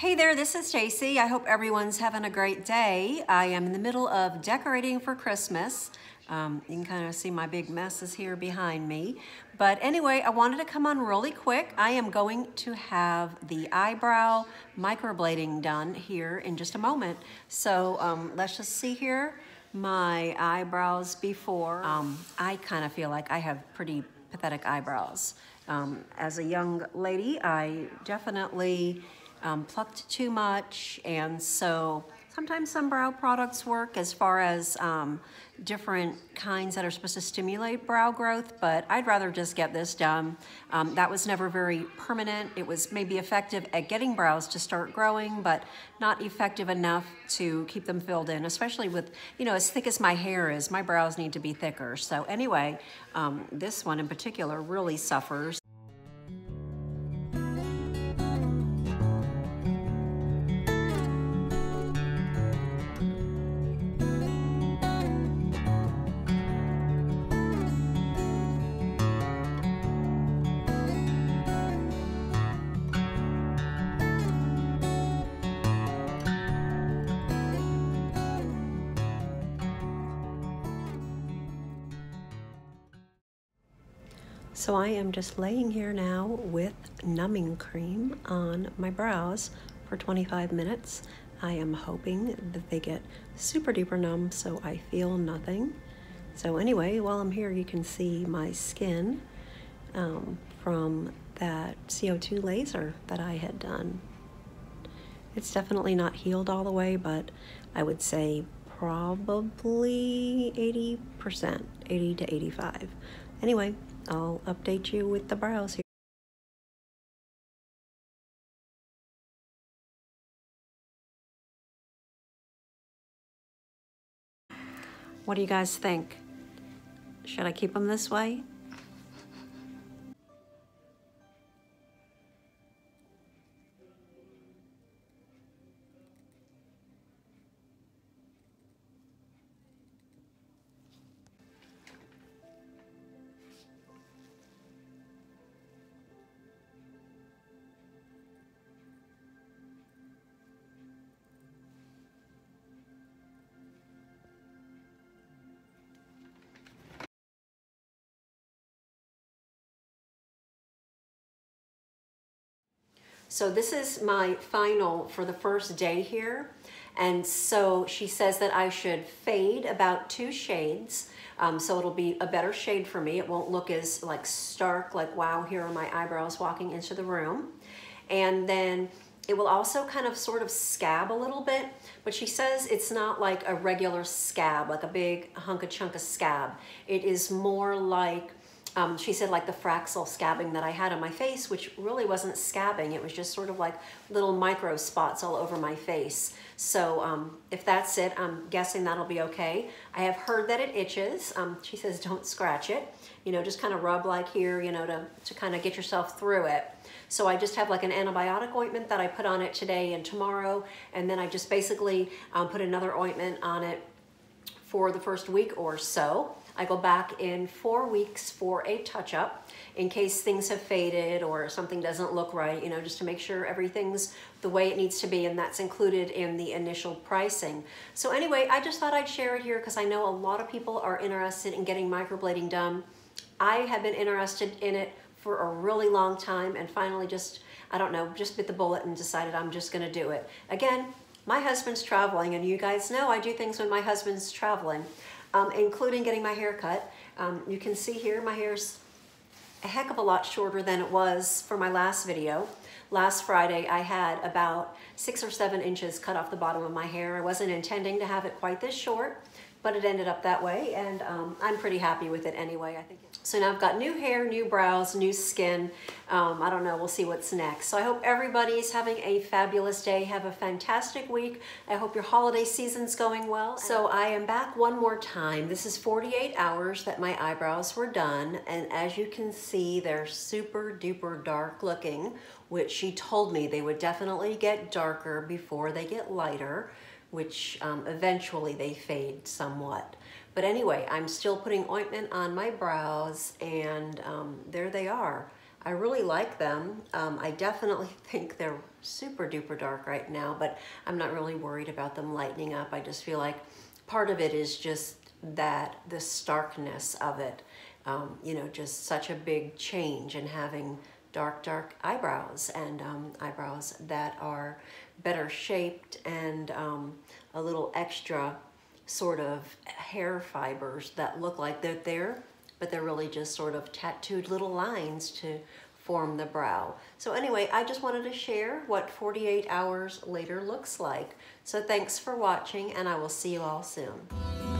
Hey there, this is Stacy. I hope everyone's having a great day. I am in the middle of decorating for Christmas. You can kind of see my big messes here behind me. But anyway, I wanted to come on really quick. I am going to have the eyebrow microblading done here in just a moment. So let's just see here my eyebrows before. I kind of feel like I have pretty pathetic eyebrows. As a young lady, I definitely plucked too much, and so sometimes some brow products work as far as different kinds that are supposed to stimulate brow growth, but I'd rather just get this done. That was never very permanent. It was maybe effective at getting brows to start growing, but not effective enough to keep them filled in, especially with, you know, as thick as my hair is, my brows need to be thicker. So anyway, this one in particular really suffers. So I am just laying here now with numbing cream on my brows for 25 minutes. I am hoping that they get super duper numb so I feel nothing. So anyway, while I'm here you can see my skin from that CO2 laser that I had done. It's definitely not healed all the way, but I would say probably 80%, 80 to 85. Anyway, I'll update you with the brows here. What do you guys think? Should I keep them this way? So this is my final for the first day here. And so she says that I should fade about 2 shades. So it'll be a better shade for me. It won't look as like stark, like, wow, here are my eyebrows walking into the room. And then it will also kind of sort of scab a little bit, but she says it's not like a regular scab, like a big hunk of chunk of scab. It is more like, she said, like the Fraxel scabbing that I had on my face, which really wasn't scabbing. It was just sort of like little micro spots all over my face. So if that's it, I'm guessing that'll be okay. I have heard that it itches. She says don't scratch it. You know, just kind of rub like here, you know, to kind of get yourself through it. So I just have like an antibiotic ointment that I put on it today and tomorrow, and then I just basically put another ointment on it for the first week or so. I go back in 4 weeks for a touch-up in case things have faded or something doesn't look right, you know, just to make sure everything's the way it needs to be, and that's included in the initial pricing. So anyway, I just thought I'd share it here because I know a lot of people are interested in getting microblading done. I have been interested in it for a really long time and finally just, I don't know, just bit the bullet and decided I'm just gonna do it. Again, my husband's traveling, and you guys know I do things when my husband's traveling. Including getting my hair cut. You can see here my hair's a heck of a lot shorter than it was for my last video. Last Friday I had about 6 or 7 inches cut off the bottom of my hair. I wasn't intending to have it quite this short, but it ended up that way, and I'm pretty happy with it anyway, I think. So now I've got new hair, new brows, new skin. I don't know, we'll see what's next. So I hope everybody's having a fabulous day. Have a fantastic week. I hope your holiday season's going well. So I am back one more time. This is 48 hours that my eyebrows were done, and as you can see, they're super duper dark looking, which she told me they would definitely get darker before they get lighter, which eventually they fade somewhat. But anyway, I'm still putting ointment on my brows, and there they are. I really like them. I definitely think they're super duper dark right now, but I'm not really worried about them lightening up. I just feel like part of it is just that the starkness of it, you know, just such a big change in having dark eyebrows and eyebrows that are better shaped and a little extra sort of hair fibers that look like they're there, but they're really just sort of tattooed little lines to form the brow. So anyway, I just wanted to share what 48 hours later looks like. So thanks for watching, and I will see you all soon.